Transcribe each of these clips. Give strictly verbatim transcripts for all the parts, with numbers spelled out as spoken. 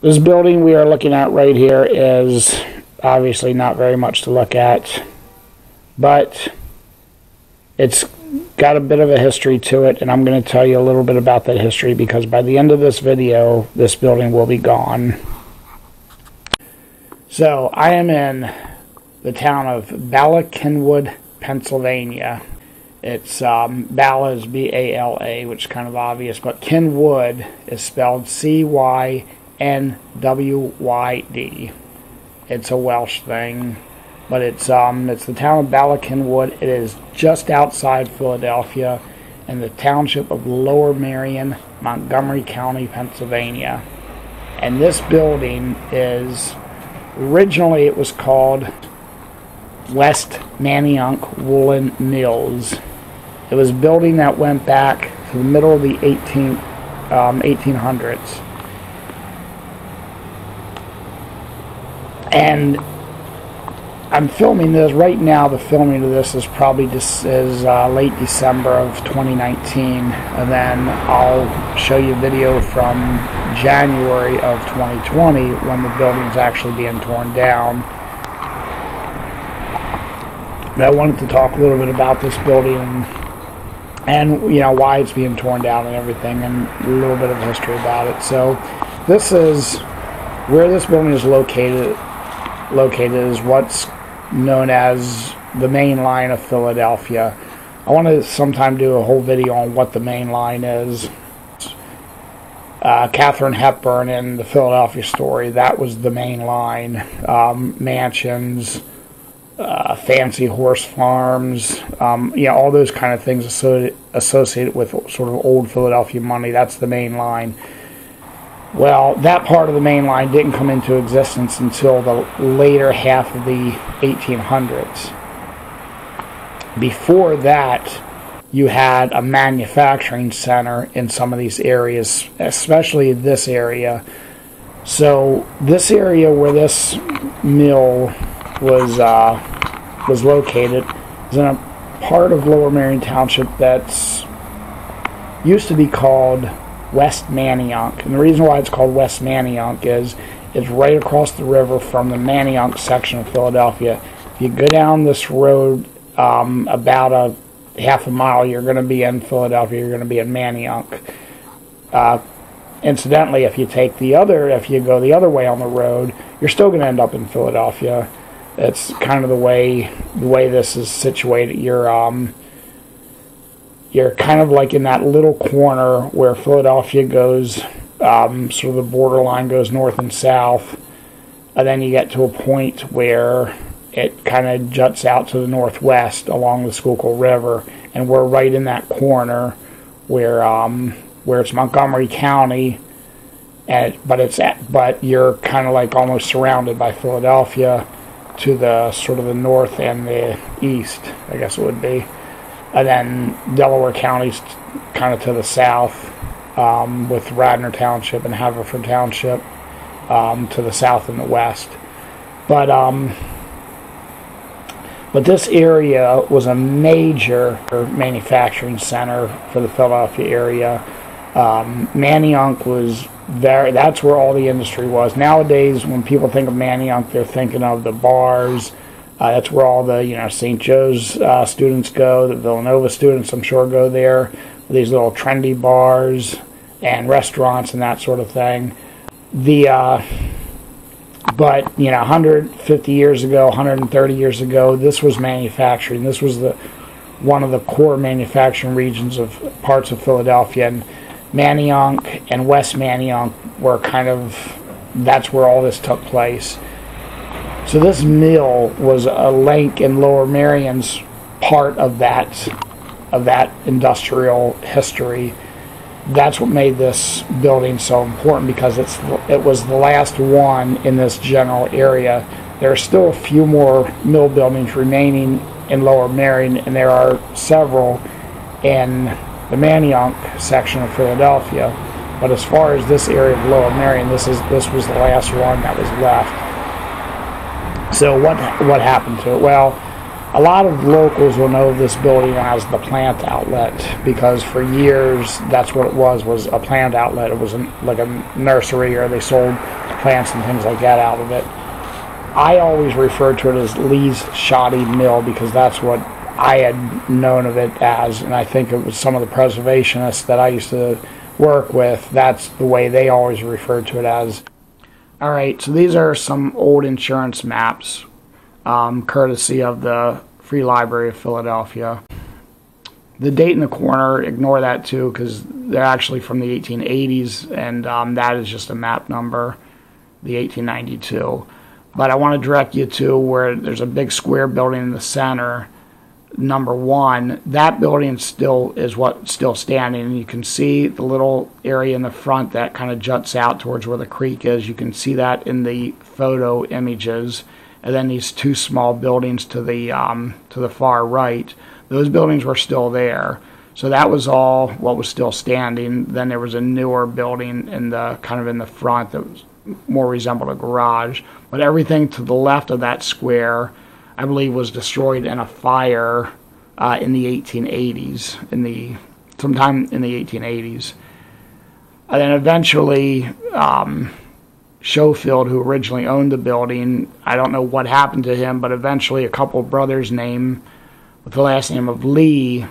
This building we are looking at right here is obviously not very much to look at, but it's got a bit of a history to it, and I'm going to tell you a little bit about that history, because by the end of this video, this building will be gone. So, I am in the town of Bala Cynwyd, Pennsylvania. It's um, Bala is B A L A, which is kind of obvious, but Cynwyd is spelled C Y N W Y D. It's a Welsh thing, but it's um it's the town of Bala Cynwyd. It is just outside Philadelphia in the township of Lower Merion, Montgomery County, Pennsylvania. And this building is, originally it was called West Manayunk Woolen Mills. It was a building that went back to the middle of the eighteen, um, eighteen hundreds. And I'm filming this right now. The filming of this is probably just is uh, late December of twenty nineteen, and then I'll show you a video from January of twenty twenty when the building's actually being torn down. But I wanted to talk a little bit about this building and, and you know, why it's being torn down and everything, and a little bit of history about it. So this is where this building is located. Located is what's known as the main line of Philadelphia. I want to sometime do a whole video on what the main line is. Uh, Katharine Hepburn in the Philadelphia Story, that was the main line. Um, mansions, uh, fancy horse farms, um, you know, all those kind of things associated with sort of old Philadelphia money. That's the main line. Well, that part of the main line didn't come into existence until the later half of the eighteen hundreds. Before that, you had a manufacturing center in some of these areas, especially this area. So this area where this mill was uh, was located is in a part of Lower Merion Township that's used to be called West Manayunk. And the reason why it's called West Manayunk is it's right across the river from the Manayunk section of Philadelphia. If you go down this road um, about a half a mile, you're going to be in Philadelphia, you're going to be in Manayunk. Uh, incidentally, if you take the other, if you go the other way on the road, you're still going to end up in Philadelphia. It's kind of the way the way this is situated. You're um, You're kind of like in that little corner where Philadelphia goes, um, sort of the borderline goes north and south, and then you get to a point where it kind of juts out to the northwest along the Schuylkill River, and we're right in that corner where um, where it's Montgomery County, and but it's at, but you're kind of like almost surrounded by Philadelphia to the sort of the north and the east, I guess it would be. And then Delaware County's kind of to the south, um, with Radnor Township and Haverford Township um, to the south and the west. But um, but this area was a major manufacturing center for the Philadelphia area. Um, Manayunk was very, that's where all the industry was. Nowadays, when people think of Manayunk, they're thinking of the bars. Uh, that's where all the, you know, Saint Joe's uh, students go, the Villanova students, I'm sure, go there. These little trendy bars and restaurants and that sort of thing. The, uh, but, you know, one hundred fifty years ago, one hundred thirty years ago, this was manufacturing. This was the one of the core manufacturing regions of parts of Philadelphia. And Manayunk and West Manayunk were kind of, that's where all this took place. So this mill was a link in Lower Merion's part of that of that industrial history. That's what made this building so important, because it's it was the last one in this general area. There are still a few more mill buildings remaining in Lower Merion, and there are several in the Manayunk section of Philadelphia. But as far as this area of Lower Merion, this is this was the last one that was left. So what what happened to it? Well, a lot of locals will know of this building as the plant outlet, because for years that's what it was, was a plant outlet. It was an, like a nursery, or they sold plants and things like that out of it. I always referred to it as Lees Shoddy Mill because that's what I had known of it as, and I think it was some of the preservationists that I used to work with, that's the way they always referred to it as. Alright, so these are some old insurance maps, um, courtesy of the Free Library of Philadelphia. The date in the corner, ignore that too, because they're actually from the eighteen eighties, and um, that is just a map number, the eighteen ninety-two. But I want to direct you to where there's a big square building in the center, number one. That building still is what's still standing, and you can see the little area in the front that kind of juts out towards where the creek is. You can see that in the photo images. And then these two small buildings to the um, to the far right, those buildings were still there. So that was all what was still standing. Then there was a newer building in the kind of in the front that was more resembled a garage. But everything to the left of that square, I believe, was destroyed in a fire uh, in the eighteen eighties, in the sometime in the eighteen eighties. And then eventually, um, Schofield, who originally owned the building, I don't know what happened to him, but eventually a couple of brothers named with the last name of Lee,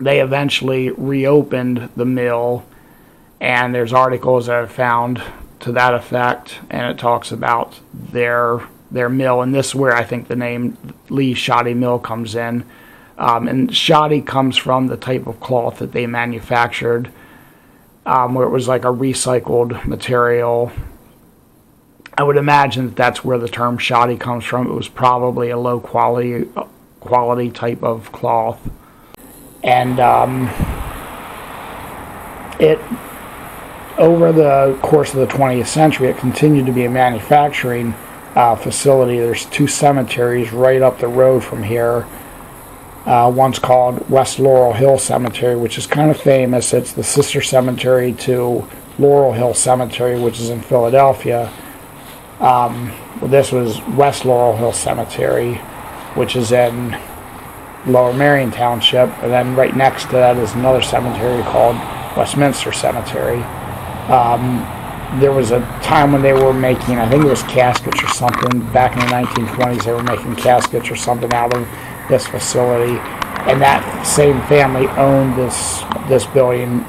they eventually reopened the mill, and there's articles that are found to that effect, and it talks about their their mill, and this is where I think the name Lees Shoddy Mill comes in. Um, and shoddy comes from the type of cloth that they manufactured, Um, where it was like a recycled material. I would imagine that that's where the term shoddy comes from. It was probably a low quality quality type of cloth, and um, it over the course of the twentieth century it continued to be a manufacturing uh, facility. There's two cemeteries right up the road from here. Uh, one's called West Laurel Hill Cemetery, which is kind of famous. It's the sister cemetery to Laurel Hill Cemetery, which is in Philadelphia. Um, well, this was West Laurel Hill Cemetery, which is in Lower Merion Township. And then right next to that is another cemetery called Westminster Cemetery. Um, there was a time when they were making, I think it was caskets or something, back in the nineteen twenties, they were making caskets or something out of this facility, and that same family owned this this building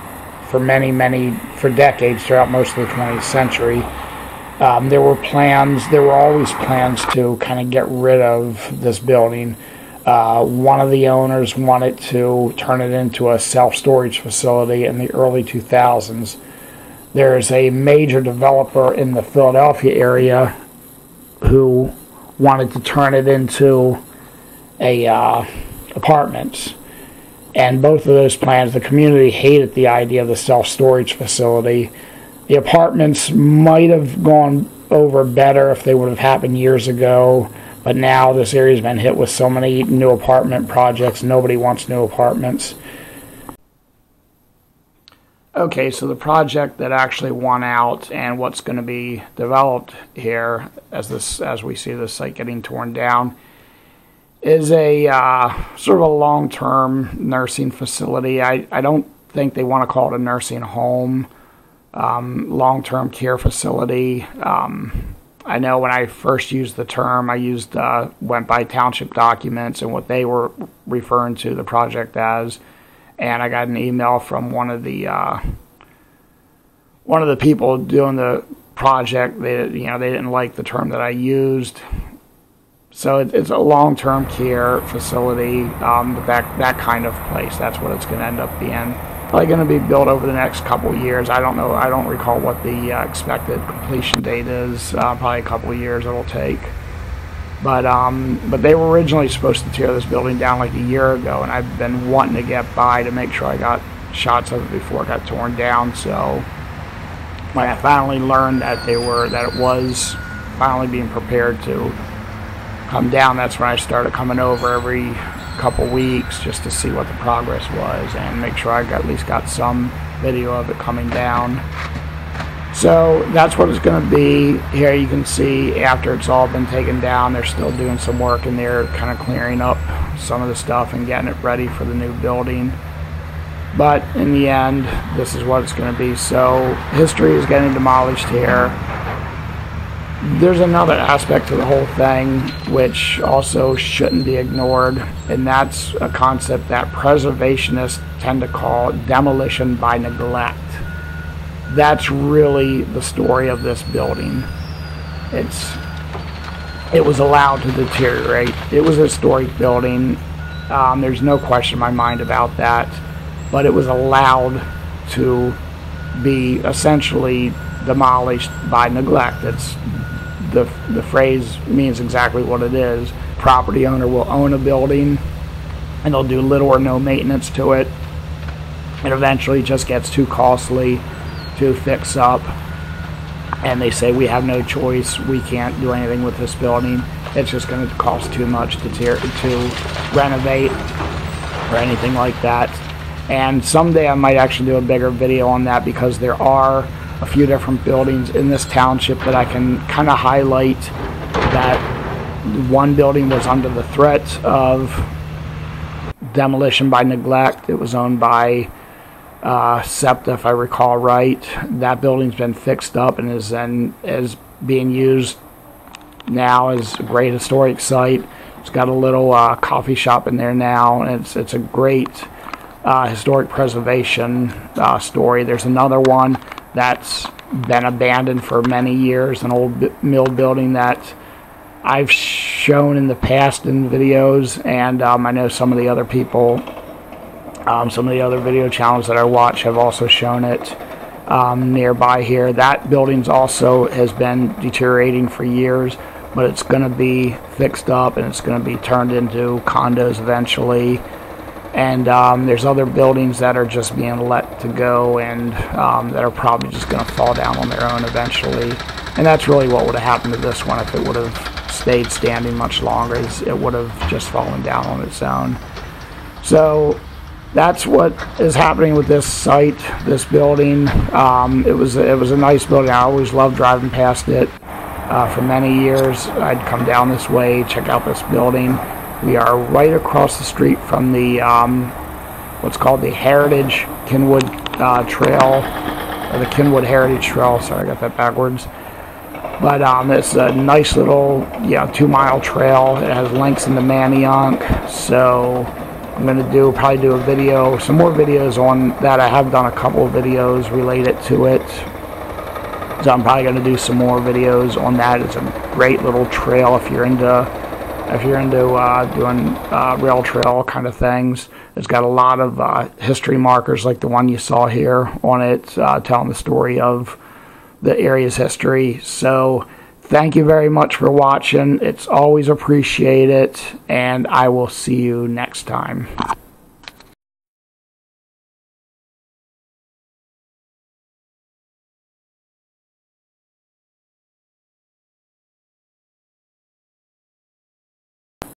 for many many for decades throughout most of the twentieth century. Um, there were plans there were always plans to kind of get rid of this building. Uh, one of the owners wanted to turn it into a self-storage facility in the early two thousands. There's a major developer in the Philadelphia area who wanted to turn it into a uh, apartments, and both of those plans, the community hated the idea of the self-storage facility. The apartments might have gone over better if they would have happened years ago, but now this area's been hit with so many new apartment projects, nobody wants new apartments. Okay, so the project that actually won out and what's going to be developed here as this as we see the site getting torn down is a uh, sort of a long-term nursing facility. I, I don't think they want to call it a nursing home, um, long-term care facility. Um, I know when I first used the term, I used uh, went by township documents and what they were referring to the project as, and I got an email from one of the uh, one of the people doing the project. They you know they didn't like the term that I used. So it's a long-term care facility, um, that, that kind of place. That's what it's going to end up being. Probably going to be built over the next couple years. I don't know. I don't recall what the uh, expected completion date is. Uh, probably a couple years it'll take. But um, but they were originally supposed to tear this building down like a year ago, and I've been wanting to get by to make sure I got shots of it before it got torn down. So when I finally learned that they were that it was finally being prepared to come down, that's when I started coming over every couple weeks just to see what the progress was and make sure I got, at least got some video of it coming down. So that's what it's going to be. Here you can see after it's all been taken down, they're still doing some work in there, kind of clearing up some of the stuff and getting it ready for the new building. But in the end, this is what it's going to be. So history is getting demolished here. There's another aspect to the whole thing which also shouldn't be ignored, and that's a concept that preservationists tend to call demolition by neglect. That's really the story of this building. It's, it was allowed to deteriorate. It was a historic building. Um, there's no question in my mind about that, but it was allowed to be essentially demolished by neglect. It's the, the phrase means exactly what it is. Property owner will own a building and they'll do little or no maintenance to it. It eventually just gets too costly to fix up, and they say we have no choice, we can't do anything with this building, it's just going to cost too much to, tear, to renovate or anything like that. And someday I might actually do a bigger video on that, because there are a few different buildings in this township that I can kind of highlight that one building was under the threat of demolition by neglect. It was owned by uh, SEPTA, if I recall right. That building's been fixed up and is, in, is being used now as a great historic site. It's got a little uh, coffee shop in there now, and it's, it's a great uh, historic preservation uh, story. There's another one that's been abandoned for many years, an old mill building that I've shown in the past in videos, and um, I know some of the other people, um, some of the other video channels that I watch have also shown it um, nearby here. That building's also has been deteriorating for years, but it's going to be fixed up and it's going to be turned into condos eventually. And um, there's other buildings that are just being let to go, and um, that are probably just going to fall down on their own eventually. And that's really what would have happened to this one if it would have stayed standing much longer, is it would have just fallen down on its own. So that's what is happening with this site, this building. Um, it was it was a nice building. I always loved driving past it uh, for many years. I'd come down this way, check out this building. We are right across the street from the um, what's called the Heritage Cynwyd uh, Trail, or the Kinwood Heritage Trail. Sorry, I got that backwards. But um, it's a nice little, yeah, two-mile trail. It has links into Manayunk, so I'm going to do probably do a video, some more videos on that. I have done a couple of videos related to it, so I'm probably going to do some more videos on that. It's a great little trail if you're into. If you're into uh, doing uh, rail trail kind of things. It's got a lot of uh, history markers like the one you saw here on it, uh, telling the story of the area's history. So thank you very much for watching. It's always appreciated, and I will see you next time.